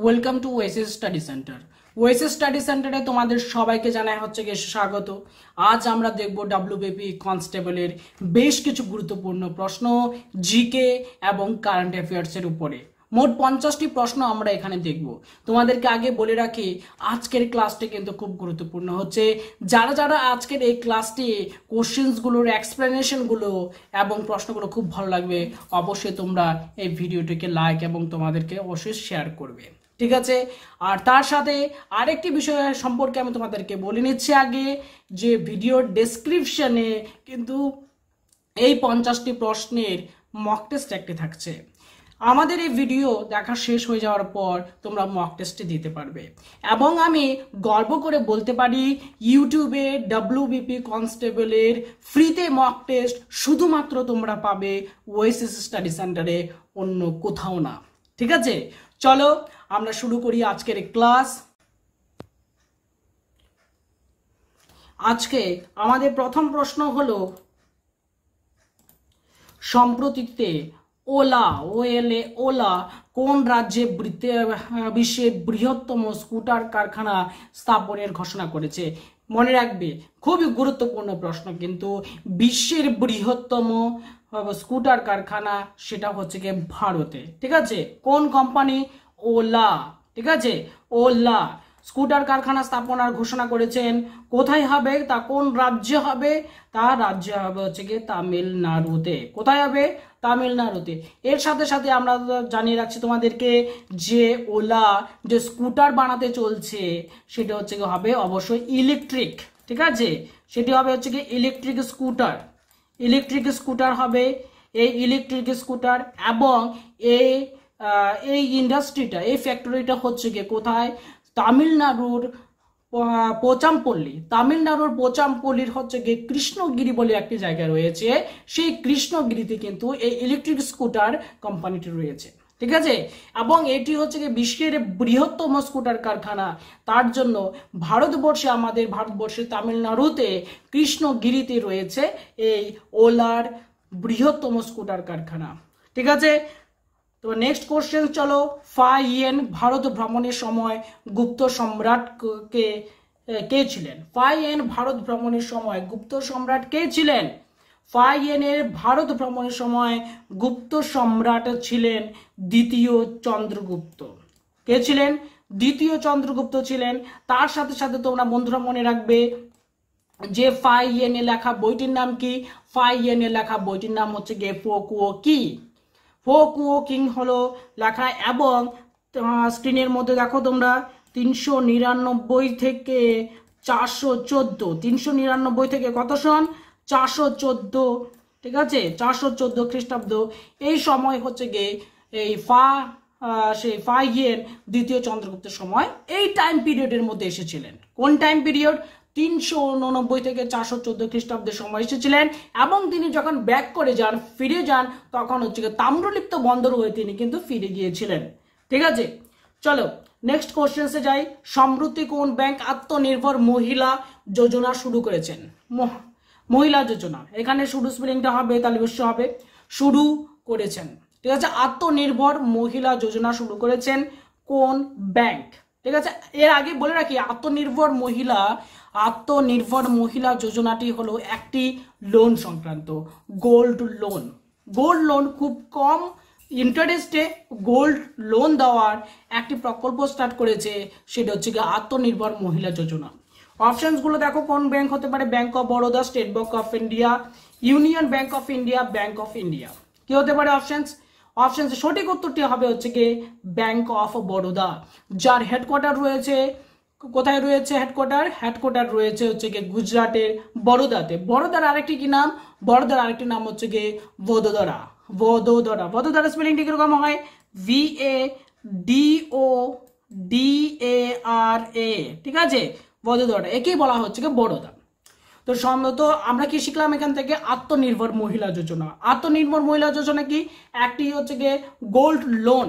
Welcome to Oasis study centre. Oasis study centre तुम्हारे सबाइके जानाय होच्छे गिये स्वागत। आज आमरा देखबो डब्ल्यूबीपी कन्स्टेबलेर बेश किछु गुरुत्वपूर्ण प्रश्न, जीके एवं कारेंट अफेयार्सेर उपरे। मोट 50टी प्रश्न आमरा एखाने देखबो। तुम्हादेरके आगे बोले राखी आजकेर क्लासटी किन्तु खूब गुरुत्वपूर्ण होच्छे। जारा जारा आजकेर एई क्लासटी कोश्चेंसगुलोर एक्सप्लेनेशनगुलो एवं प्रश्नगुलो खूब भालो लागबे। अवश्यई तोमरा एई भिडियोटिके लाइक एवं तुम्हादेरके अवश्यई शेयर करबे, ठीक है। और तार साथे आरेकटी विषय सम्पर्के आमि तुम्हादेरके बोले निच्छि आगे जे भिडियो डेसक्रिपशने किन्तु एई 50टी प्रश्नेर मक टेस्ट एकटी थाकछे। आमादेर ए भिडियो देखा शेष हो जाओयार पर तोमरा मक टेस्टी दिते पारबे एबं आमी गर्व करे बोलते पारी यूट्यूबे डब्ल्यूबीपी कन्स्टेबलेर फ्रीते मक टेस्ट शुधुमात्र तोमरा पाबे ओएसिस स्टाडी सेंटारे, अन्य कोथाओ ना, ठीक आछे। चलो आमरा शुरू करी आजकेर क्लास। आजके आमादेर प्रथम प्रश्न हलो सम्प्रतिते ओला ओला कोन राज्य विश्व बृहत्तम स्कूटार कारखाना स्थापनेर घोषणा करेছে। मने राखबे खूबই গুরুত্বপূর্ণ প্রশ্ন, কিন্তু বিশ্বের বৃহত্তম স্কুটার কারখানা সেটা হচ্ছে কি ভারতে, ঠিক আছে। কোন কোম্পানি? ওলা, ঠিক আছে। ওলা स्कूटार कारखाना स्थापनार घोषणा करेছেন। কোথায় হবে তা কোন রাজ্যে হবে? তা রাজ্যে হবে হচ্ছে কি তামিলনাড়ুতে। কোথায় হবে? তামিলনাড়ুতে। এর সাথে সাথে আমরা জানিয়ে রাখছি তোমাদেরকে যে ওলা যে স্কুটার বানাতে চলছে সেটা হচ্ছে কি হবে অবশ্যই ইলেকট্রিক, ঠিক আছে। সেটি হবে হচ্ছে কি ইলেকট্রিক স্কুটার। ইলেকট্রিক স্কুটার হবে এই ইলেকট্রিক স্কুটার এবং এই ইন্ডাস্ট্রিটা এই ফ্যাক্টরিটা হচ্ছে কি কোথায়? তামিলনাড়ুর পোচামপল্লী। তামিলনাড়ুর পোচামপল্লীর হচ্ছে গিয়ে কৃষ্ণগিরি বলে একটি জায়গা রয়েছে, সেই কৃষ্ণগিরিতে কিন্তু এই ইলেকট্রিক স্কুটার কোম্পানিটি রয়েছে, ঠিক আছে। এবং এটি হচ্ছে গিয়ে বিশ্বের বৃহত্তম স্কুটার কারখানা। তার জন্য ভারতবর্ষে আমাদের ভারতবর্ষের তামিলনাড়ুতে কৃষ্ণগিরিতে রয়েছে এই ওলার বৃহত্তম স্কুটার কারখানা, ঠিক আছে। तो नेक्स्ट क्वेश्चन चलो। फाइएन भारत भ्रमण समय गुप्त सम्राट के छिलेन? फाइएन भारत भ्रमण समय गुप्त सम्राट के छिलेन? फाइएनের भारत भ्रमण समय गुप्त सम्राट छिलेन द्वितीय चंद्रगुप्त। के छिलेन? द्वितीय चंद्रगुप्त छिलेन। तार साथे साथे तोमरा बंधुरा मने राखबे যে फाइएन लेखा বইটির नाम की? फाइएन लेखा বইটির নাম হচ্ছে গে ফোকুও কি। फोकुओ किंग हलो लेखा एवं स्क्रीनर मध्य देखो तुम्हारा 399 থেকে 414 399 থেকে कत सन 414, ठीक है। 414 ख्रीटाब्द ये समय हे गए से फाइएन द्वितीय चंद्रगुप्त समय टाइम पिरियडर मध्य एसेछिलेन। कोन टाइम पिरियड? 389 থেকে 414 খ্রিস্টাব্দ समय এসেছিলেন এবং তিনি যখন ব্যাক করে যান ফিরে যান তখন হচ্ছে তাম্রলিপ্ত বন্দর হয়ে তিনি কিন্তু ফিরে গিয়েছিলেন, ঠিক আছে। চলো নেক্সট কোশ্চেন্সে যাই। সম্প্রতি কোন ব্যাংক আত্মনির্ভর মহিলা যোজনা শুরু করেছেন? মহিলা যোজনা এখানে শুরু স্পেলিংটা হবে তাহলে অবশ্যই হবে শুরু করেছেন, ঠিক আছে। আত্মনির্ভর মহিলা যোজনা শুরু করেছেন কোন ব্যাংক? ঠিক আছে। এর আগে বলে রাখি আত্মনির্ভর মহিলা যোজনাটি হলো একটি লোন সংক্রান্ত গোল্ড লোন। গোল্ড লোন খুব কম ইন্টারেস্টে গোল্ড লোন দেওয়ার একটি প্রকল্প স্টার্ট করেছে, সেটা হচ্ছে কি আত্মনির্ভর মহিলা যোজনা। অপশনসগুলো দেখো কোন ব্যাংক হতে পারে? Bank of Baroda, State Bank of India, Union Bank of India, Bank of India. কি হতে পারে অপশনস? অপশন সঠিক উত্তরটি হবে হচ্ছে কি ব্যাংক অফ বরোদা, যার হেডকোয়ার্টার রয়েছে কোথায়? রয়েছে হেডকোয়ার্টার রয়েছে হচ্ছে কি গুজরাটের বরোদাতে। বরোদার আরেকটি কি নাম? বরোদার আরেকটি নাম হচ্ছে কি বদোদরা। বদোদরা বদোদরা স্পেলিংটি কিরকম হয়? VADODARA, ঠিক আছে। বদোদরা একেই বলা হচ্ছে কি বরোদা। तो सम्भवत আমরা কি শিখলাম এখান থেকে? আত্মনির্ভর মহিলা যোজনা। আত্মনির্ভর মহিলা যোজনা কি একটি হচ্ছে গিয়ে গোল্ড লোন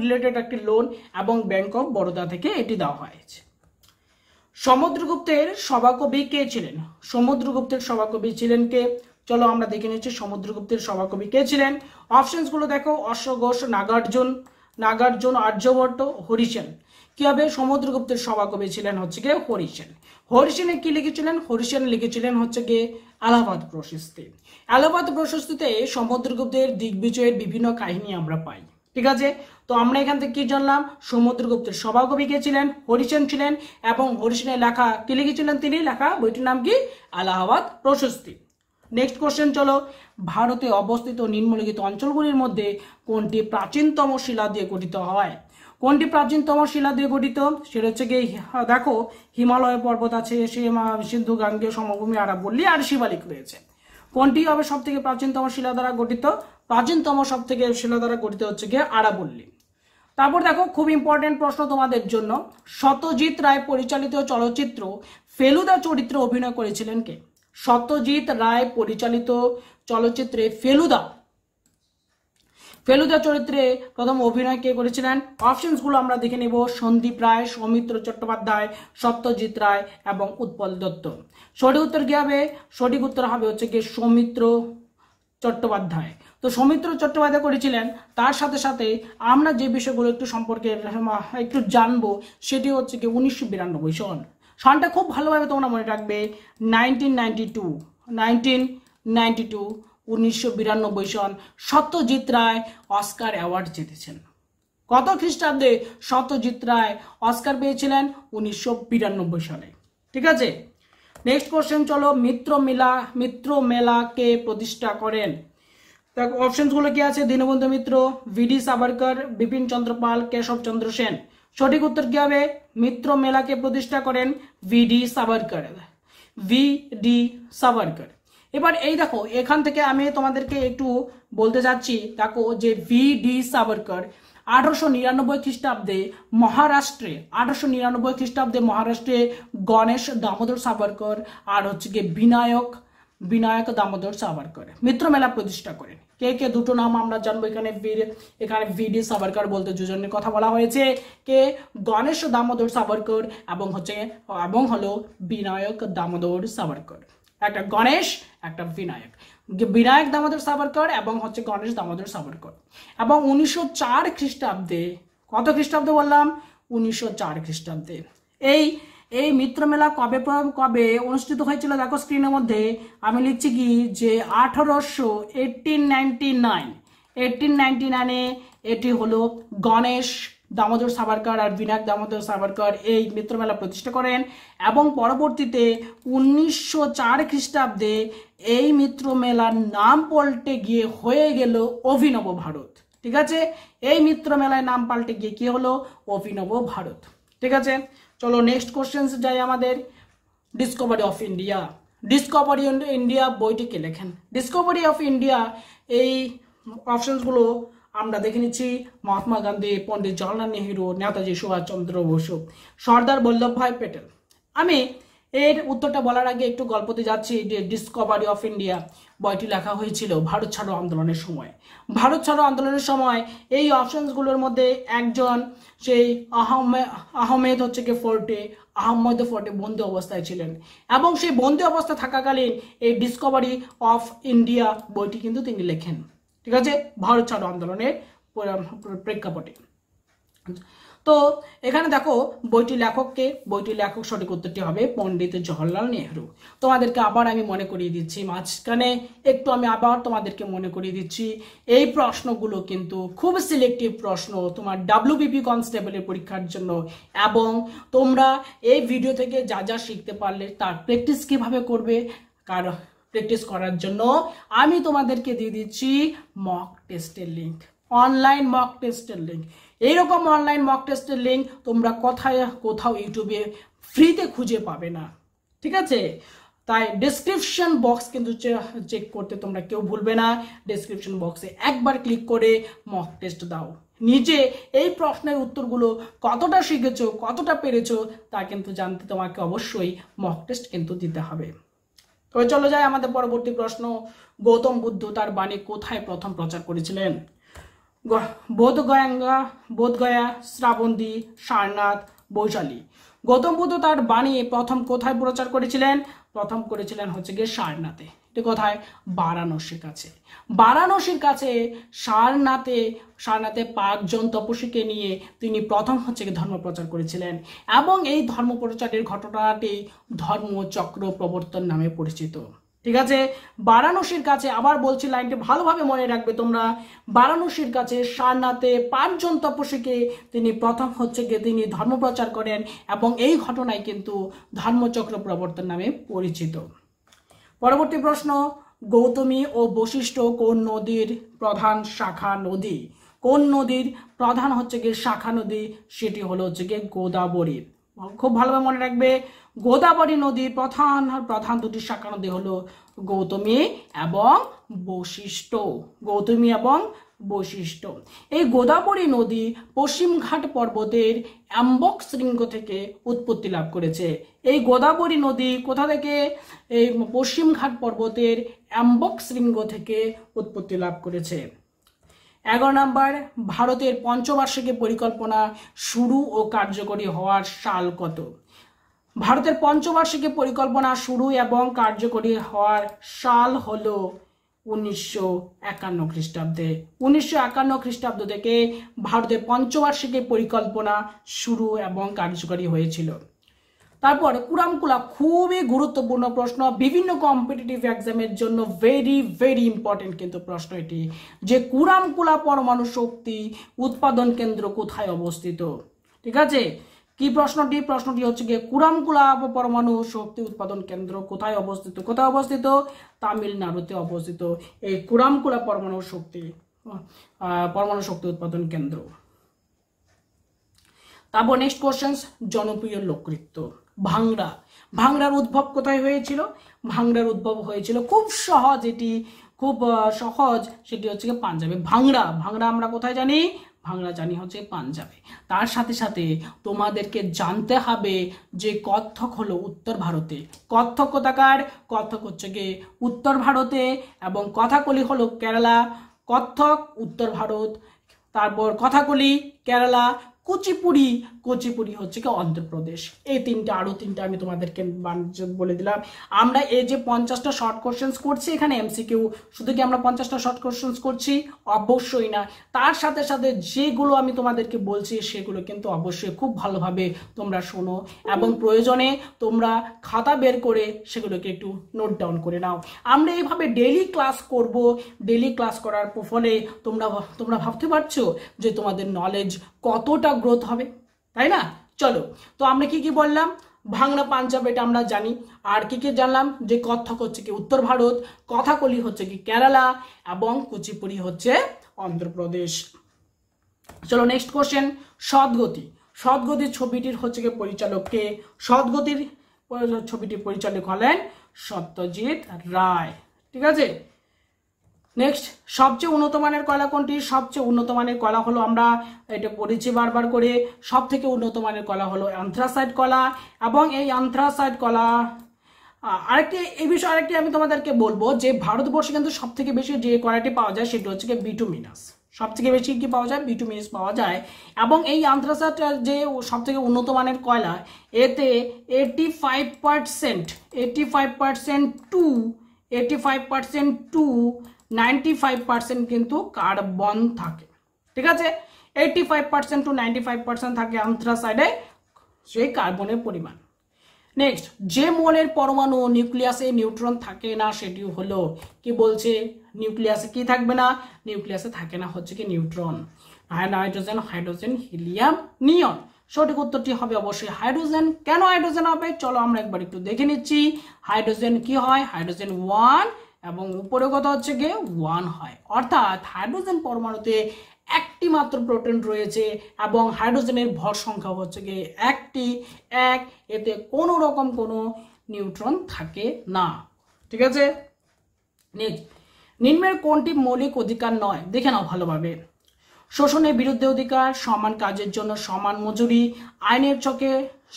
রিলেটেড একটি লোন এবং ব্যাংক অফ বরোদা থেকে এটি দেওয়া হয়েছে। সমুদ্রগুপ্তের সভাকবি কে ছিলেন? সমুদ্রগুপ্তের সভাকবি ছিলেন কে? চলো আমরা দেখে নিচ্ছি সমুদ্রগুপ্তের সভাকবি কে ছিলেন। অপশনসগুলো দেখো অশ্বঘোষ, নাগার্জুন, नागार्जुन आर्यभट्ट हरिसेन কিভাবে সমুদ্রগুপ্তের সভাকবি ছিলেন হচ্ছে গিয়ে হরিসেন। হরিসেনে কি লিখেছিলেন? হরিসেন লিখেছিলেন হচ্ছে গিয়ে এলাহাবাদ প্রশস্তি। এলাহাবাদ প্রশস্তিতে সমুদ্রগুপ্তের দিগ্বিজয়ের বিভিন্ন কাহিনী আমরা পাই, ঠিক আছে। তো আমরা এখান থেকে কি জানলাম? সমুদ্রগুপ্তের সভাকবি কে ছিলেন? হরিসেন ছিলেন। এবং হরিসেনের লেখা কি লিখেছিলেন তিনি? লেখা বইটির নাম কি? এলাহাবাদ প্রশস্তি। नेक्स्ट क्वेश्चन चलो, भारत अवस्थित निम्नलिखित अंचलगुलिर मध्य कोनटी प्राचीनतम शिला दिए गठित है? কোনটি প্রাচীনতম শিলা দিয়ে গঠিত? সেটা হচ্ছে কি দেখো, হিমালয় পর্বত আছে, সিন্ধু গাঙ্গেয় সমভূমি, আরাবল্লী আর শিবালিক রয়েছে। কোনটি হবে সবথেকে প্রাচীনতম শিলা দ্বারা গঠিত? প্রাচীনতম সবথেকে শিলা দ্বারা গঠিত হচ্ছে কি আরাবল্লী। তারপর দেখো, খুব ইম্পর্টেন্ট প্রশ্ন তোমাদের জন্য, সত্যজিৎ রায় পরিচালিত চলচ্চিত্র ফেলুদা চরিত্রে অভিনয় করেছিলেন কে? সত্যজিৎ রায় পরিচালিত চলচ্চিত্রে ফেলুদা চরিত্রে প্রথম অভিনয় কে করেছিলেন? অপশনসগুলো আমরা দেখে নেব। সন্দীপ রায়, সৌমিত্র চট্টোপাধ্যায়, সত্যজিৎ রায় এবং উৎপল দত্ত। সঠিক উত্তর কি হবে? সঠিক উত্তর হবে হচ্ছে কি সৌমিত্র চট্টোপাধ্যায়। তো সৌমিত্র চট্টোপাধ্যায় করেছিলেন। তার সাথে সাথে আমরা যে বিষয়গুলো একটু সম্পর্কে একটু জানবো সেটি হচ্ছে কি 1992 সন। সনটা খুব ভালোভাবে তোমরা মনে রাখবে, 1992 1992 सन सत्यजित राय अस्कार अवार्ड जीतेছেন। কত খ্রিস্টাব্দে সত্যজিৎ রায় অস্কার পেয়েছিলেন? 1992 साले, ঠিক আছে। নেক্সট কোশ্চেন চলো, মিত্র মেলা কে প্রতিষ্ঠা করেন? দেখো অপশনসগুলো কি আছে? দীনবন্ধু মিত্র, ভিডি সাভারকর, বিপিন চন্দ্র পাল, কেশব চন্দ্র সেন। সঠিক উত্তর কি হবে? মিত্র মেলা কে প্রতিষ্ঠা করেন? ভিডি সাভারকর। এবার এই দেখো, এখান থেকে আমি তোমাদেরকে একটু বলতে যাচ্ছি, দেখো যে ভিডি সাভারকর 1899 খ্রিস্টাব্দে মহারাষ্ট্রে 1899 খ্রিস্টাব্দে মহারাষ্ট্রে গণেশ দামোদর সাভারকর আর হচ্ছে গিয়ে বিনায়ক দামোদর সাভারকর মিত্র মেলা প্রতিষ্ঠা করেন। কে কে? দুটো নাম আমরা জানবো। এখানে ভিডি সাভারকর বলতে দুজনের কথা বলা হয়েছে, কে? গণেশ দামোদর সাভারকর এবং হলো বিনায়ক দামোদর সাভারকর। একটা গণেশ, একটা বিনায়ক দামোদর সাভারকর এবং হচ্ছে গণেশ দামোদর সাভারকর। এবং 1904 খ্রিস্টাব্দে, কত খ্রিস্টাব্দে বললাম? 1904 খ্রিস্টাব্দে এই মিত্রমেলা কবে অনুষ্ঠিত হয়েছিল? দেখো স্ক্রিনের মধ্যে আমি লিখছি কি যে 1899 এটি হলো গণেশ দামোদর সাভারকর আর বিনায়ক দামোদর সাভারকর এই মিত্রমেলা প্রতিষ্ঠা করেন। এবং পরবর্তীতে 1904 খ্রিস্টাব্দে এই মিত্রমেলার নাম পাল্টে গিয়ে হয়ে গেল অভিনব ভারত, ঠিক আছে। এই মিত্রমেলায় নাম পাল্টে গিয়ে কি হলো? অভিনব ভারত, ঠিক আছে। চলো নেক্সট কোশ্চেন যাই আমাদের, ডিসকভারি অফ ইন্ডিয়া বইটি কে লেখেন? ডিসকভারি অফ ইন্ডিয়া এই অপশনসগুলো আমরা দেখে নিচ্ছি, মহাত্মা গান্ধী, পণ্ডিত জওহরলাল নেহরু, নেতাজি সুভাষচন্দ্র বসু, সর্দার বল্লভভাই প্যাটেল। আমি এর উত্তরটা বলার আগে একটু গল্পতে যাচ্ছি যে ডিসকভারি অফ ইন্ডিয়া বইটি লেখা হয়েছিল ভারত ছাড়ো আন্দোলনের সময়। ভারত ছাড়ো আন্দোলনের সময় এই অপশনসগুলোর মধ্যে একজন সেই আহমেদ হচ্ছে কি ফোর্টে, আহমেদ ফোর্টে বন্দি অবস্থায় ছিলেন এবং সেই বন্দি অবস্থা থাকাকালীন এই ডিসকভারি অফ ইন্ডিয়া বইটি কিন্তু তিনি লেখেন, ঠিক আছে, ভারত ছাড়ো আন্দোলনের প্রেক্ষাপটে। তো এখানে দেখো বইটির লেখক সঠিক উত্তরটি হবে পণ্ডিত জওহরলাল নেহরু। তোমাদেরকে আবার আমি মনে করিয়ে দিচ্ছি, মাঝখানে একটু আমি আবার তোমাদেরকে মনে করিয়ে দিচ্ছি, এই প্রশ্নগুলো কিন্তু খুব সিলেক্টিভ প্রশ্ন তোমার WBP কনস্টেবলের পরীক্ষার জন্য। এবং তোমরা এই ভিডিও থেকে যা যা শিখতে পারলে তার প্র্যাকটিস কীভাবে করবে, কারণ প্র্যাকটিস করার জন্য আমি তোমাদেরকে দিয়ে দিচ্ছি মক টেস্টের লিঙ্ক, অনলাইন মক টেস্টের লিঙ্ক। এইরকম অনলাইন মক টেস্টের লিঙ্ক তোমরা কোথাও ইউটিউবে ফ্রিতে খুঁজে পাবে না, ঠিক আছে। তাই ডেসক্রিপশন বক্স কিন্তু চেক করতে তোমরা কেউ ভুলবে না। ডেসক্রিপশন বক্সে একবার ক্লিক করে মক টেস্ট দাও, নিজে এই প্রশ্নের উত্তরগুলো কতটা শিখেছো, কতটা পেরেছো তা কিন্তু জানতে তোমাকে অবশ্যই মক টেস্ট কিন্তু দিতে হবে। তবে চলো যাই আমাদের পরবর্তী প্রশ্ন, গৌতম বুদ্ধ তার বাণী কোথায় প্রথম প্রচার করেছিলেন? বোধগয়া, শ্রাবন্তী, সারনাথ, বৈশালী। গৌতম বুদ্ধ তার বাণী প্রথম কোথায় প্রচার করেছিলেন? প্রথম করেছিলেন হচ্ছে গিয়ে সারনাথে। कथाय वाराणसी वाराणसी सारनाथे सारनाथे पाँच जन तपसी के लिए प्रथम हे धर्म प्रचार करें। धर्म प्रचार घटनाटी धर्मचक्र प्रवर्तन नामे परिचित। ठीक है, वाराणसी आबार बोलছি লাইনটি ভালোভাবে মনে রাখবে তোমরা। वाराणसी সারনাথে পাঁচ জন তপস্বীকে তিনি প্রথম হচ্ছে যে তিনি ধর্ম প্রচার করেন এবং এই ঘটনাই কিন্তু ধর্মচক্র প্রবর্তন নামে পরিচিত। পরবর্তী প্রশ্ন, গৌতমী ও বশিষ্ঠ কোন নদীর প্রধান শাখা নদী? কোন নদীর প্রধান হচ্ছে যে শাখা নদী সেটি হলো হচ্ছে যে গোদাবরী। খুব ভালোভাবে মনে রাখবে গোদাবরী নদীর প্রধান প্রধান দুটি শাখা নদী হলো গৌতমী এবং বশিষ্ঠ। গৌতমী এবং বশিষ্ঠ এই গোদাবরী নদী পশ্চিমঘাট পর্বতের অ্যাম্বক শৃঙ্গ থেকে উৎপত্তি লাভ করেছে। এই গোদাবরী নদী কোথা থেকে? এই পশ্চিমঘাট পর্বতের অ্যাম্বক শৃঙ্গ থেকে উৎপত্তি লাভ করেছে। ১১ নম্বর, ভারতের পঞ্চবার্ষিকী পরিকল্পনা শুরু ও কার্যকরী হওয়ার সাল কত? ভারতের পঞ্চবার্ষিকী পরিকল্পনা শুরু এবং কার্যকরী হওয়ার সাল হলো 1951 খ্রিস্টাব্দে। 1951 খ্রিস্টাব্দ থেকে ভারতের পঞ্চবার্ষিকী পরিকল্পনা শুরু এবং কার্যকরী হয়েছিল। তারপর কুরামকুলা খুবই গুরুত্বপূর্ণ প্রশ্ন, বিভিন্ন কম্পিটিটিভ এক্সামের জন্য ভেরি ভেরি ইম্পর্টেন্ট কিন্তু প্রশ্ন এটি, যে কুরামকুলা পরমাণু শক্তি উৎপাদন কেন্দ্র কোথায় অবস্থিত। ঠিক আছে, কি প্রশ্নটি? প্রশ্নটি হচ্ছে গিয়ে কুরামকুলা পরমাণু শক্তি উৎপাদন কেন্দ্র কোথায় অবস্থিত? কোথায় অবস্থিত? তামিলনাড়ুতে অবস্থিত এই কুরামকুলা পরমাণু শক্তি উৎপাদন কেন্দ্র। তারপর নেক্সট কোশ্চেন, জনপ্রিয় লোকনৃত্য ভাংড়া, ভাংড়ার উদ্ভব কোথায় হয়েছিল? ভাংড়ার উদ্ভব হয়েছিল খুব সহজ, এটি খুব সহজ, সেটি হচ্ছে কি পাঞ্জাবে। ভাংড়া ভাংড়া আমরা কোথায় জানি? ভাংড়া জানি হচ্ছে পাঞ্জাবে। তার সাথে সাথে তোমাদেরকে জানতে হবে যে কত্থক হলো উত্তর ভারতে, কত্থক কোথাকার? কত্থক হচ্ছে গিয়ে উত্তর ভারতে, এবং কথাকলি হলো কেরালা। কত্থক উত্তর ভারত, তারপর কথাকলি কেরালা, কুচিপুড়ি কুচিপুড়ি হচ্ছে কি অন্ধ্রপ্রদেশ। এই তিনটা, আরও তিনটা আমি তোমাদেরকে বলে দিলাম। আমরা এই যে 50টা শর্ট কোশ্চেন্স করছি, এখানে এমসিকিউ, শুধু কি আমরা 50টা শর্ট কোশ্চেন্স করছি? অবশ্যই না, তার সাথে সাথে যেগুলো আমি তোমাদেরকে বলছি সেগুলো কিন্তু অবশ্যই খুব ভালোভাবে তোমরা শোনো এবং প্রয়োজনে তোমরা খাতা বের করে সেগুলোকে একটু নোট ডাউন করে নাও। আমরা এইভাবে ডেইলি ক্লাস করব। ডেইলি ক্লাস করার ফলে তোমরা ভাবতে পারছো যে তোমাদের নলেজ কতটা গ্রোথ হবে, তাই না? চলো, তো আমরা কি কি বললাম? ভাংড়া পাঞ্জাব, এটা আমরা জানি। আর কি জানলাম? যে কত্থক হচ্ছে কি উত্তর ভারত, কথাকলি হচ্ছে কি কেরালা, এবং কুচিপুড়ি হচ্ছে অন্ধ্রপ্রদেশ। চলো নেক্সট কোশ্চেন, সদ্গতি। সদ্গতির ছবিটির হচ্ছে কি পরিচালককে? সদ্গতির ছবিটির পরিচালক হলেন সত্যজিৎ রায়। ঠিক আছে, নেক্সট, সবচেয়ে উন্নত মানের কয়লা কোনটি? সবচেয়ে উন্নত মানের কয়লা হলো, আমরা এটা পড়েছি বারবার করে, সব থেকে উন্নত মানের কয়লা হলো অ্যানথ্রাসাইট কয়লা। এবং এই অ্যানথ্রাসাইট কয়লা আরেকটি, এই বিষয়ে আরেকটি আমি তোমাদেরকে বলবো যে ভারতবর্ষে কিন্তু সব থেকে বেশি যে কয়লাটি পাওয়া যায় সেটি হচ্ছে কি বিটুমিনাস। সব থেকে বেশি কি পাওয়া যায়? বিটুমিনাস পাওয়া যায়। এবং এই অ্যানথ্রাসাইট যে সব থেকে উন্নত মানের কয়লা, এতে 85% 95% কিন্তু কার্বন থাকে। ঠিক আছে, 85% টু 95% থাকে অ্যানথ্রাসাইডে সেই কার্বনের পরিমাণ। নেক্সট, যে মৌলের পরমাণু নিউক্লিয়াসে নিউট্রন থাকে না সেটিও হলো কি বলছে? নিউক্লিয়াসে কি থাকবে না? নিউক্লিয়াসে থাকে না হচ্ছে কি neutron. Nitrogen, hydrogen, helium, neon. সঠিক উত্তরটি হবে অবশ্যই হাইড্রোজেন। কেন হাইড্রোজেন হবে? চলো আমরা একবার একটু দেখে নিচ্ছি। হাইড্রোজেন কি হয়? হাইড্রোজেন 1 এবং উপরে কথা হচ্ছে গিয়ে 1 হয়, অর্থাৎ হাইড্রোজেন পরমাণুতে একটি মাত্র প্রোটন রয়েছে এবং হাইড্রোজেনের ভর সংখ্যা হচ্ছে গিয়ে এক, এতে কোনো রকম কোনো নিউট্রন থাকে না। ঠিক আছে, নেক্সট, নিম্নের কোনটি মৌলিক অধিকার নয়? দেখে নাও ভালোভাবে। শোষণের বিরুদ্ধে অধিকার, সমান কাজের জন্য সমান মজুরি, আইনের চকে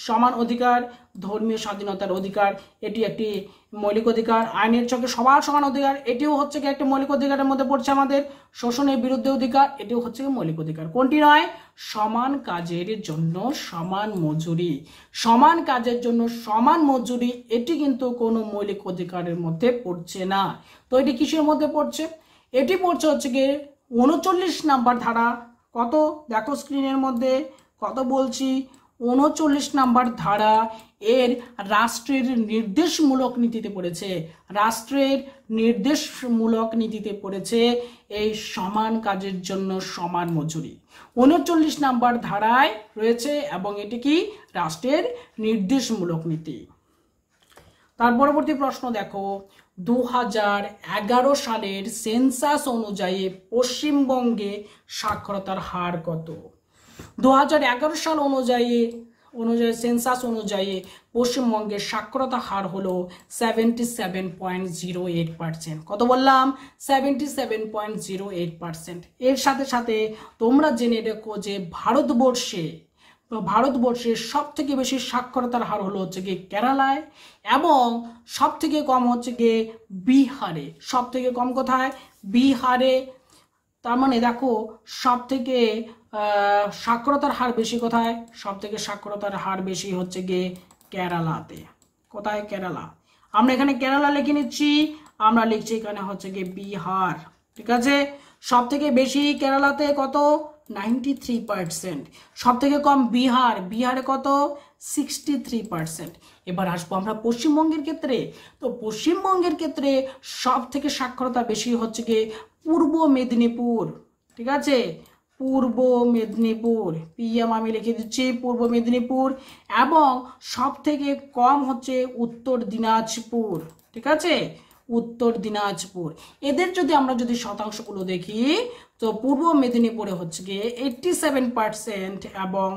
সমান অধিকার, ধর্মীয় স্বাধীনতার অধিকার এটি একটি মৌলিক অধিকার। আইনের চোখে সবার সমান অধিকার এটিও হচ্ছে কি একটা মৌলিক অধিকারের মধ্যে পড়ছে। আমাদের শোষণের বিরুদ্ধে অধিকার এটিও হচ্ছে কি মৌলিক অধিকার। কোনটি নয়? সমান কাজের জন্য সমান মজুরি। সমান কাজের জন্য সমান মজুরি এটি কিন্তু কোনো মৌলিক অধিকারের মধ্যে পড়ছে না। তো এটি কিসের মধ্যে পড়ছে? এটি পড়ছে হচ্ছে কি ৩৯ নাম্বার ধারা। কত দেখো স্ক্রিনের মধ্যে কত বলছি, ৩৯ নাম্বার ধারা এর রাষ্ট্রের নির্দেশমূলক নীতিতে পড়েছে। রাষ্ট্রের নির্দেশমূলক নীতিতে পড়েছে এই সমান কাজের জন্য সমান মজুরি, ৩৯ নাম্বার ধারায় রয়েছে এবং এটি কি রাষ্ট্রের নির্দেশমূলক নীতি। তার পরবর্তী প্রশ্ন দেখো, ২০১১ সালের সেন্সাস অনুযায়ী পশ্চিমবঙ্গে সাক্ষরতার হার কত? ২০১১ সাল অনুযায়ী সেন্সাস অনুযায়ী পশ্চিমবঙ্গের সাক্ষরতা হার হলো 77.08%। কত বললাম? 77.08%। এর সাথে সাথে তোমরা জেনে রেখো যে ভারতবর্ষের সব থেকে বেশি সাক্ষরতার হার হলো হচ্ছে গিয়ে কেরালায় এবং সব থেকে কম হচ্ছে গিয়ে বিহারে। সব থেকে কম কোথায়? বিহারে। তার মানে দেখো সব থেকে সাক্ষরতার হার বেশি কোথায়? সব থেকে সাক্ষরতার হার বেশি হচ্ছে গিয়ে কেরালাতে। কোথায়? কেরালা। আমরা এখানে কেরালা লিখে নিচ্ছি, আমরা লিখছি এখানে হচ্ছে গিয়ে বিহার। ঠিক আছে, সব থেকে বেশি কেরালাতে কত? 93%। সব থেকে কম বিহার। বিহারে কত? 63%। এবার আসবো আমরা পশ্চিমবঙ্গের ক্ষেত্রে। তো পশ্চিমবঙ্গের ক্ষেত্রে সব থেকে সাক্ষরতা বেশি হচ্ছে গিয়ে পূর্ব মেদিনীপুর। ঠিক আছে, পূর্ব মেদিনীপুর, পিএম আমি লিখে দিচ্ছি পূর্ব মেদিনীপুর, এবং সব থেকে কম হচ্ছে উত্তর দিনাজপুর। ঠিক আছে, উত্তর দিনাজপুর। এদের আমরা যদি শতাংশগুলো দেখি, তো পূর্ব মেদিনীপুরে হচ্ছে গিয়ে 87% এবং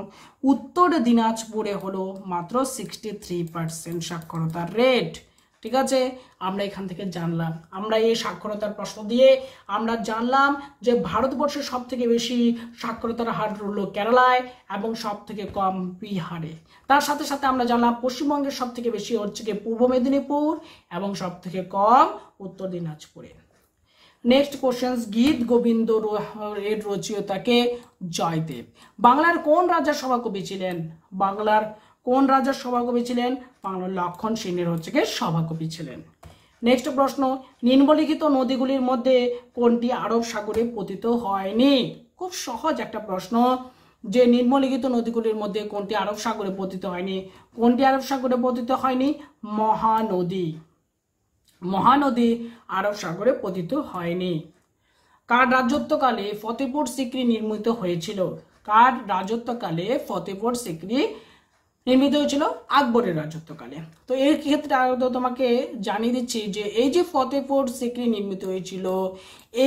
উত্তর দিনাজপুরে হলো মাত্র 63% সাক্ষরতার রেট। ঠিক আছে, আমরা এখান থেকে জানলাম, আমরা এই সাক্ষরতার প্রশ্ন দিয়ে আমরা জানলাম যে ভারতবর্ষে সব থেকে বেশি সাক্ষরতার হার হলো কেরালায় এবং সব থেকে কম বিহারে। তার সাথে সাথে আমরা জানলাম পশ্চিমবঙ্গের সব থেকে বেশি হচ্ছে কি পূর্ব মেদিনীপুর এবং সব থেকে কম উত্তর দিনাজপুরে। নেক্সট কোশ্চেন, গীত গোবিন্দ এর রচয়িতাকে জয়দেব। বাংলার কোন রাজা সভাকবি ছিলেন? বাংলার কোন রাজার সভাকবি ছিলেন? বাংলার লক্ষণ সেনের হচ্ছে গিয়ে সভাকবি ছিলেন। নেক্সট প্রশ্ন, নিম্নলিখিত নদীগুলির মধ্যে কোনটি আরব সাগরে পতিত হয়নি? খুব সহজ একটা প্রশ্ন যে নিম্নলিখিত নদীগুলির মধ্যে কোনটি আরব সাগরে পতিত হয়নি। কোনটি আরব সাগরে পতিত হয়নি? মহানদী। মহানদী আরব সাগরে পতিত হয়নি। কার রাজত্বকালে ফতেপুর সিক্রি নির্মিত হয়েছিল? কার রাজত্বকালে ফতেপুর সিক্রি নির্মিত হয়েছিল? আকবরের রাজত্বকালে। তো এই ক্ষেত্রে আরো তোমাকে জানিয়ে দিচ্ছি যে এই যে ফতেপুর সিক্রি নির্মিত হয়েছিল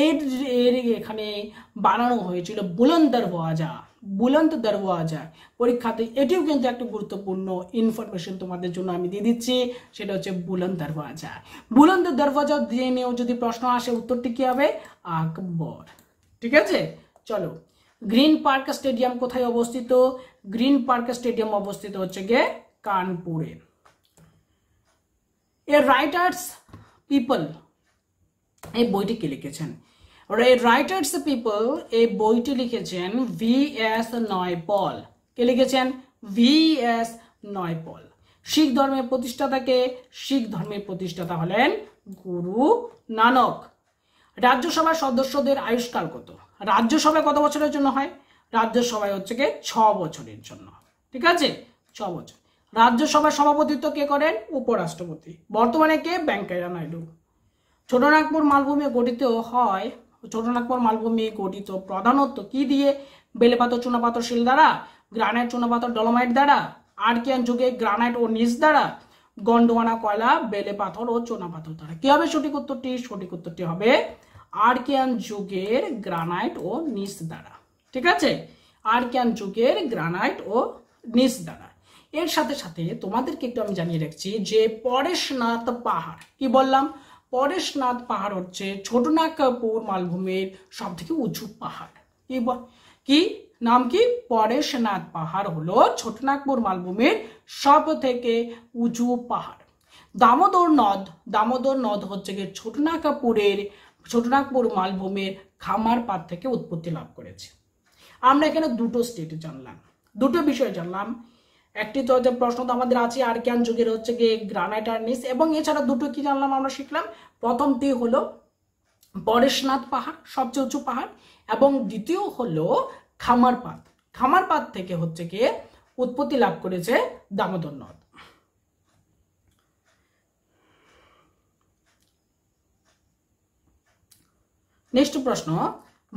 এর এখানে বানানো হয়েছিল বুলন্দ দরওয়াজা। বুলন্দ দরওয়াজা পরীক্ষাতে এটিও কিন্তু একটা গুরুত্বপূর্ণ ইনফরমেশন তোমাদের জন্য আমি দিয়ে দিচ্ছি, সেটা হচ্ছে বুলন্দ দরওয়াজা। বুলন্দ দরওয়াজা দিয়ে নিয়েও যদি প্রশ্ন আসে উত্তরটি কি হবে? আকবর। ঠিক আছে, চলো, গ্রিন পার্ক স্টেডিয়াম কোথায় অবস্থিত? গ্রিন পার্ক স্টেডিয়াম অবস্থিত হচ্ছে গিয়ে কানপুরে। এ রাইটার্স পিপল এই বইটি কে লিখেছেন? রাইটার্স পিপল এই বইটি লিখেছেন VS নয়পল। কে লিখেছেন? VS নয়পল। শিখ ধর্মের প্রতিষ্ঠাতাকে? শিখ ধর্মের প্রতিষ্ঠাতা হলেন গুরু নানক। রাজ্যসভার সদস্যদের আয়ুষ্কাল কত? রাজ্যসভায় কত বছরের জন্য হয়? রাজ্যসভায় হচ্ছে গিয়ে ৬ বছরের জন্য। ঠিক আছে, ৬ বছর। রাজ্যসভার সভাপতিত্ব কে করেন? উপরাষ্ট্রপতি। বর্তমানে কে? ভেঙ্কাইয়া নাইডু। ছোটনাগপুর মালভূমি গঠিত হয়। ছোটনাগপুর মালভূমি গঠিত প্রধানত কি দিয়ে? বেলেপাথর, চুনাপাথর শিল দ্বারা, গ্রানাইট, চুনাপাথর, ডলোমাইট দ্বারা, আর্কিয়ান যুগে গ্রানাইট ও নিস দ্বারা, গন্ডোয়ানা কয়লা, বেলে পাথর ও চুনাপাথর দ্বারা। কি হবে সঠিক উত্তরটি? সঠিক উত্তরটি হবে আর্কিয়ান যুগের গ্রানাইট ও নিস দ্বারা। ঠিক আছে, আর্কিয়ান যুগের গ্রানাইট ও নিস দ্বারা। এর সাথে সাথে তোমাদেরকে একটু আমি জানিয়ে রাখছি যে পরেশনাথ পাহাড়, কি বললাম? পরেশনাথ পাহাড় হচ্ছে ছোটনাগপুর মালভূমির সব থেকে উঁচু পাহাড়। কি नाम की পরেশনাথ पहाड़ हलो छोटनागपुर मालभूमिर सबथेके उजु पहाड़। दामोदर नद हच्छे छोटनागपुर मालभूमिर खामारपाड़ थेके उत्पत्ति लाभ करेছে। আমরা এখানে দুটো স্টেট জানলাম, দুটো বিষয় জানলাম। একটি তো যে প্রশ্ন তো আমাদের আছে আর্কিয়ান যুগের হচ্ছে গিয়ে গ্রানাইট আর্নিস, এবং এছাড়া দুটো কি জানলাম আমরা শিখলাম। প্রথমটি হলো পরেশনাথ পাহাড় সবচেয়ে উঁচু পাহাড়, এবং দ্বিতীয় হলো খামারপাড়। খামারপাড় থেকে হচ্ছে গিয়ে উৎপত্তি লাভ করেছে দামোদর নদ। নেক্সট প্রশ্ন,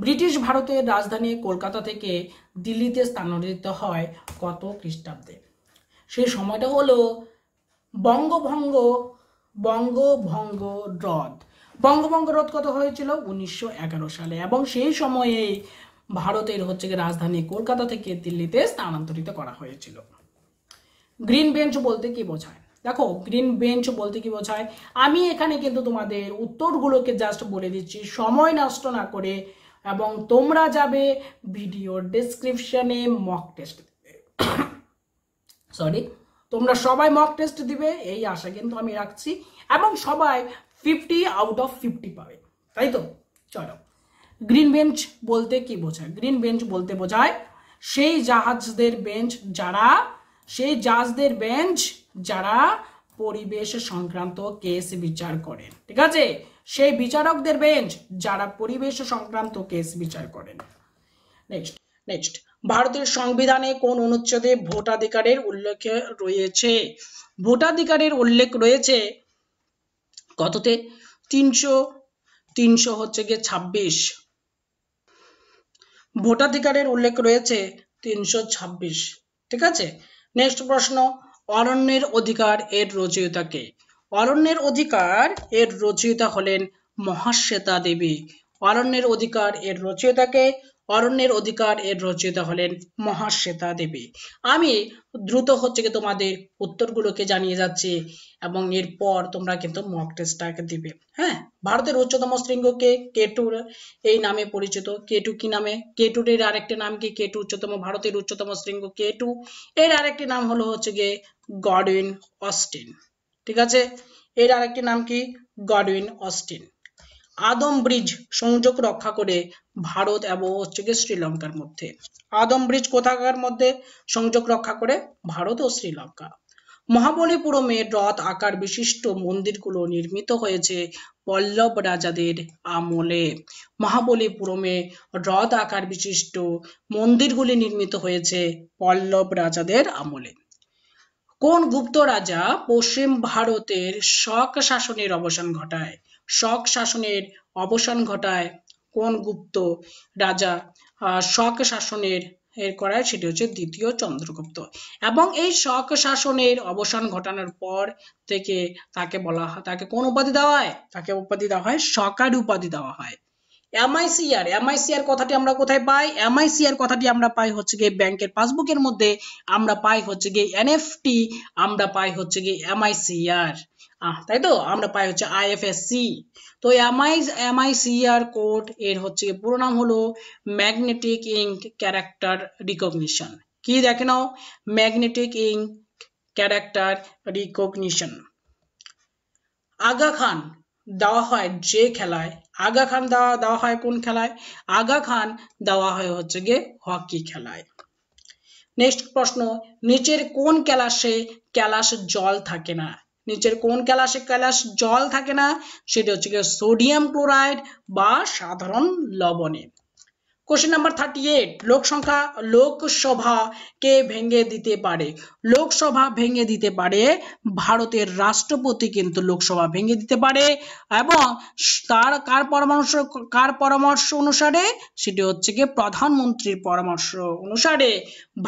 ব্রিটিশ ভারতের রাজধানী কলকাতা থেকে দিল্লিতে স্থানান্তরিত হয় কত খ্রিস্টাব্দে? সেই সময়টা হলো বঙ্গভঙ্গ রদ। বঙ্গভঙ্গ রদ কত হয়েছিল? 1911 সালে, এবং সেই সময়ে ভারতের হচ্ছে রাজধানী কলকাতা থেকে দিল্লিতে স্থানান্তরিত করা হয়েছিল। গ্রিন বেঞ্চ বলতে কি বোঝায়? দেখো গ্রিন বেঞ্চ বলতে কি বোঝায়, আমি এখানে কিন্তু তোমাদের উত্তরগুলোকে জাস্ট বলে দিচ্ছি, সময় নষ্ট না করে, এবং তোমরা যাবে ভিডিওর ডেসক্রিপশনে মক টেস্ট দিবে। সরি, তোমরা সবাই মক টেস্ট দিবে এই আশা কিন্তু আমি রাখছি, এবং সবাই 50/50 পাবে, তাই তো? চলো, গ্রিন বেঞ্চ বলতে কি বোঝায়? গ্রিন বেঞ্চ বলতে বোঝায় সেই জাহাজদের বেঞ্চ যারা পরিবেশ সংক্রান্ত কেস বিচার করেন, ঠিক আছে? সেই বিচারকদের বেঞ্চ যারা পরিবেশ সংক্রান্ত কেস বিচার করেন। নেক্সট, ভারতের সংবিধানে কোন অনুচ্ছেদে ভোটাধিকারের উল্লেখ রয়েছে? ভোটাধিকারের উল্লেখ রয়েছে কততে? 300 হচ্ছে গিয়ে 26 ভোটাধিকারের উল্লেখ রয়েছে, 326, ঠিক আছে? নেক্সট প্রশ্ন, অরণ্যের অধিকার এর রচয়িতা কে? অরণ্যের অধিকার এর রচয়িতা হলেন মহাশ্বেতা দেবী। অরণ্যের অধিকার এর রচয়িতা কে? অরণ্যের অধিকার এর রচয়িতা হলেন মহাশ্বেতা দেবী। আমি দ্রুত হচ্ছে কি তোমাদের উত্তরগুলোকে জানিয়ে যাচ্ছি, এবং এরপর তোমরা কিন্তু মক টেস্টটাকে দিবে। হ্যাঁ, ভারতের উচ্চতম শৃঙ্গকে কেটুর এই নামে পরিচিত। কেটু কি নামে? কেটুর এর আরেকটি নাম কি? কেটু উচ্চতম, ভারতের উচ্চতম শৃঙ্গ কেটু, এর আরেকটি নাম হলো হচ্ছে গিয়ে গডউইন অস্টিন, ঠিক আছে? এর আরেকটি নাম কি? Godwin Austen. আদম ব্রিজ সংযোগ রক্ষা করে ভারত এবং হচ্ছে গিয়ে শ্রীলঙ্কার মধ্যে। আদম ব্রিজ কোথাকার মধ্যে সংযোগ রক্ষা করে? ভারত ও শ্রীলঙ্কা। মহাবলীপুরমে রথ আকার বিশিষ্ট মন্দিরগুলো নির্মিত হয়েছে পল্লব রাজাদের আমলে। মহাবলীপুরমে রথ আকার বিশিষ্ট মন্দিরগুলি নির্মিত হয়েছে পল্লব রাজাদের আমলে। কোন গুপ্ত রাজা পশ্চিম ভারতের শক শাসনের অবসান ঘটায়? শক শাসনের অবসান ঘটায় কোন গুপ্ত রাজা? শক শাসনের এর করায় সেটি হচ্ছে দ্বিতীয় চন্দ্রগুপ্ত, এবং এই শক শাসনের অবসান ঘটানোর পর থেকে তাকে কোন উপাধি দেওয়া হয়? তাকে উপাধি দেওয়া হয় শকার উপাধি দেওয়া হয়। এমআইসিআর কথাটি আমরা কোথায় পাই? এমআইসিআর কথাটি আমরা পাই হচ্ছে গিয়ে ব্যাংকের পাসবুকের মধ্যে, আমরা পাই হচ্ছে গিয়ে এনএফটি, আমরা পাই হচ্ছে গিয়ে এমআইসিআর, তাই তো? আমরা পাই হচ্ছে আইএফএসসি। তো এমআইসিআর কোড এর হচ্ছে পুরো নাম হলো ম্যাগনেটিক ইঙ্ক ক্যারেক্টার রিকগনিশন। কি দেখে নাও, magnetic ink character recognition. Aga Khan দেওয়া হয় যে খেলায়? আগা খান দেওয়া হয় কোন খেলায়? আগা খান দেওয়া হয় হচ্ছে গিয়ে হকি খেলায়। নেক্সট প্রশ্ন, নিচের কোন ক্যালাসে জল থাকে না? নিচের কোন ক্যালাসে জল থাকে না? সেটা হচ্ছে গিয়ে সোডিয়াম ক্লোরাইড বা সাধারণ লবণে। কোশ্চেন নাম্বার 38, লোকসভাকে ভেঙে দিতে পারে? লোকসভা ভেঙে দিতে পারে ভারতের রাষ্ট্রপতি, কিন্তু লোকসভা ভেঙে দিতে পারে, এবং তার কার পরামর্শ অনুসারে? সেটি হচ্ছে গিয়ে প্রধানমন্ত্রীর পরামর্শ অনুসারে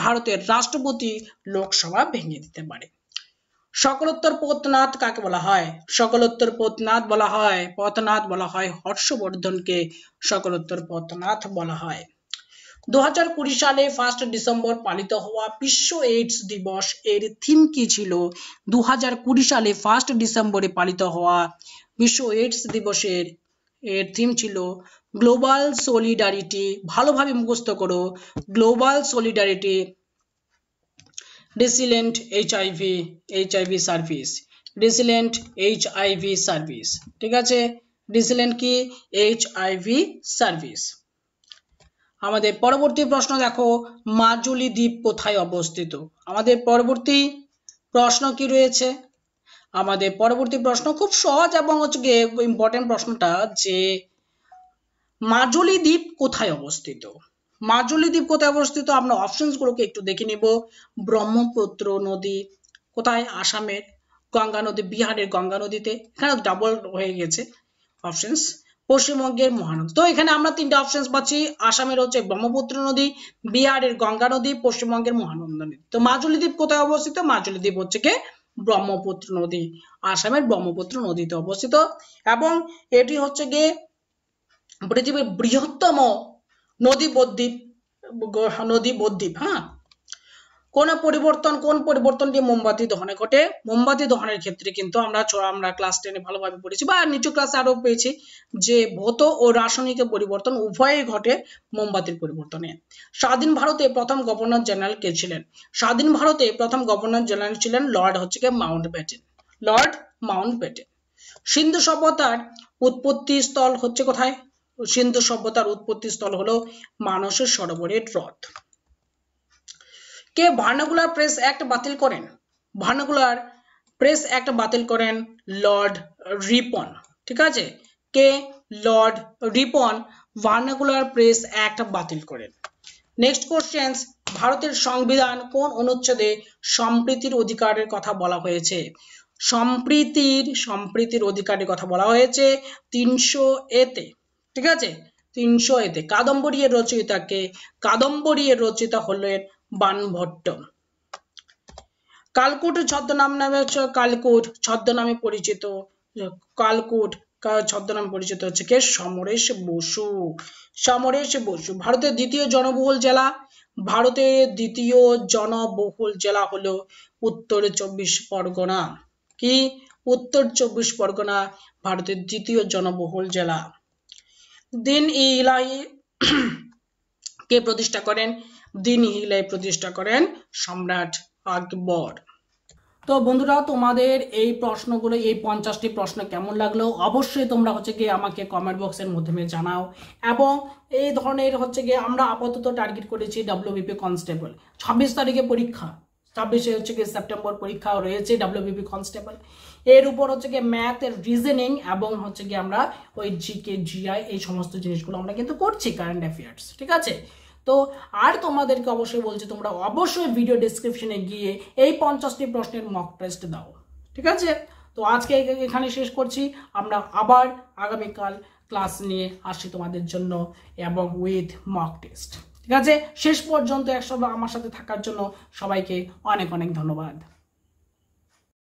ভারতের রাষ্ট্রপতি লোকসভা ভেঙে দিতে পারে। সকলোত্তর পথনাথ কাকে বলা হয়? সকলোত্তর পথনাথ বলা হয় হর্ষবর্ধনকে সকলোত্তর পথনাথ বলা হয়। 2020 সালে 1 ডিসেম্বর পালিত হওয়া বিশ্ব এইডস দিবস এর থিম কি ছিল? 2020 সালে 1 ডিসেম্বরে পালিত হওয়া বিশ্ব এইডস দিবসের থিম ছিল ग्लोबल सलिडारिटी ভালোভাবে মুখস্থ করো। Global solidarity resilient HIV service, resilient HIV service, ঠিক আছে। resilient কি HIV সার্ভিস। আমাদের পরবর্তী প্রশ্ন দেখো, মাজুলি দ্বীপ কোথায় অবস্থিত। আমাদের পরবর্তী প্রশ্ন কি রয়েছে, আমাদের পরবর্তী প্রশ্ন খুব সহজ এবং হচ্ছে ইম্পর্টেন্ট প্রশ্নটা, যে মাজুলি দ্বীপ কোথায় অবস্থিত। মাজুলি দ্বীপ কোথায় অবস্থিত, আমরা অপশনগুলোকে একটু দেখে নিব। ব্রহ্মপুত্র নদী কোথায়, আসামের গঙ্গা নদী, বিহারের গঙ্গা নদীতে, এখানে ডাবল হয়ে গেছে অপশনস। পশ্চিমবঙ্গের মহানদী, তো এখানে আমরা তিনটা অপশন পাচ্ছি, আসামের হচ্ছে ব্রহ্মপুত্র নদী, বিহারের গঙ্গা নদী, পশ্চিমবঙ্গের মহানন্দ নদী। তো মাজুলি দ্বীপ কোথায় অবস্থিত, মাজুলি দ্বীপ হচ্ছে কি ব্রহ্মপুত্র নদী, আসামের ব্রহ্মপুত্র নদীতে অবস্থিত, এবং এটি হচ্ছে গিয়ে পৃথিবীর বৃহত্তম নদী বদ্বীপ। হ্যাঁ, কোন পরিবর্তনটি মোমবাতি দহনে ঘটে। মোমবাতি দহনের ক্ষেত্রে কিন্তু আমরা ক্লাস 10 এ ভালোভাবে পড়েছি বা নিচু ক্লাসে আরো পেয়েছি, যে ভৌত ও রাসায়নিক পরিবর্তন উভয়ই ঘটে মোমবাতির পরিবর্তনে। স্বাধীন ভারতে প্রথম গভর্নর জেনারেল ছিলেন লর্ড হচ্ছে কি মাউন্টব্যাটেন, লর্ড মাউন্টব্যাটেন। সিন্ধু সভ্যতার উৎপত্তি স্থল হচ্ছে কোথায়, সিন্ধু সভ্যতার উৎপত্তি স্থল হলো মানসের সরোবরের হ্রদ। কে ভার্নাকুলার প্রেস অ্যাক্ট বাতিল করেন, ভার্নাকুলার প্রেস অ্যাক্ট বাতিল করেন লর্ড রিপন, ঠিক আছে। কে Lord Ripon vernacular press act বাতিল করেন। নেক্সট কোশ্চেন, ভারতের সংবিধান কোন অনুচ্ছেদে সম্প্রীতির অধিকারের কথা বলা হয়েছে। সম্প্রীতির অধিকারের কথা বলা হয়েছে 300A-তে, ঠিক আছে, 300A-তে। কাদম্বরী এর রচয়িতা কে, কাদম্বরী এর রচয়িতা হলেন বানভট্ট। কালকুট ছদ্মনামে পরিচিত, হচ্ছে কে সমরেশ বসু, সমরেশ বসু। ভারতের দ্বিতীয় জনবহুল জেলা হলো উত্তর চব্বিশ পরগনা। কি উত্তর চব্বিশ পরগনা ভারতের দ্বিতীয় জনবহুল জেলা। দিন ইলাহি কে প্রতিষ্ঠা করেন, দিনহিলাই প্রতিষ্ঠা করেন সম্রাট আকবর। তো বন্ধুরা, তোমাদের এই প্রশ্নগুলো, এই 50টি প্রশ্ন কেমন লাগলো অবশ্যই তোমরা হচ্ছে গিয়ে আমাকে কমেন্ট বক্সের মাধ্যমে জানাও। এবং এই ধরনের হচ্ছে গিয়ে আমরা আপাতত টার্গেট করেছি WBP কনস্টেবল, 26 তারিখে পরীক্ষা, 26 হচ্ছে গিয়ে সেপ্টেম্বর পরীক্ষা রয়েছে WBP কনস্টেবল। এর উপর হচ্ছে গিয়ে ম্যাথ এর রিজনিং এবং হচ্ছে গিয়ে আমরা ওই জিকে জিআই এই সমস্ত জিনিসগুলো আমরা কিন্তু করছি, কারেন্ট অ্যাফেয়ার্স, ঠিক আছে। তো আর তোমাদেরকে অবশ্যই বলছি, তোমরা অবশ্যই ভিডিও ডেসক্রিপশনে গিয়ে এই 50টি প্রশ্নের মক টেস্ট দাও, ঠিক আছে। তো আজকে এখানে শেষ করছি, আমরা আবার আগামীকাল ক্লাস নিয়ে আসি তোমাদের জন্য এবং উইথ মক টেস্ট, ঠিক আছে। শেষ পর্যন্ত একসঙ্গে আমার সাথে থাকার জন্য সবাইকে অনেক অনেক ধন্যবাদ।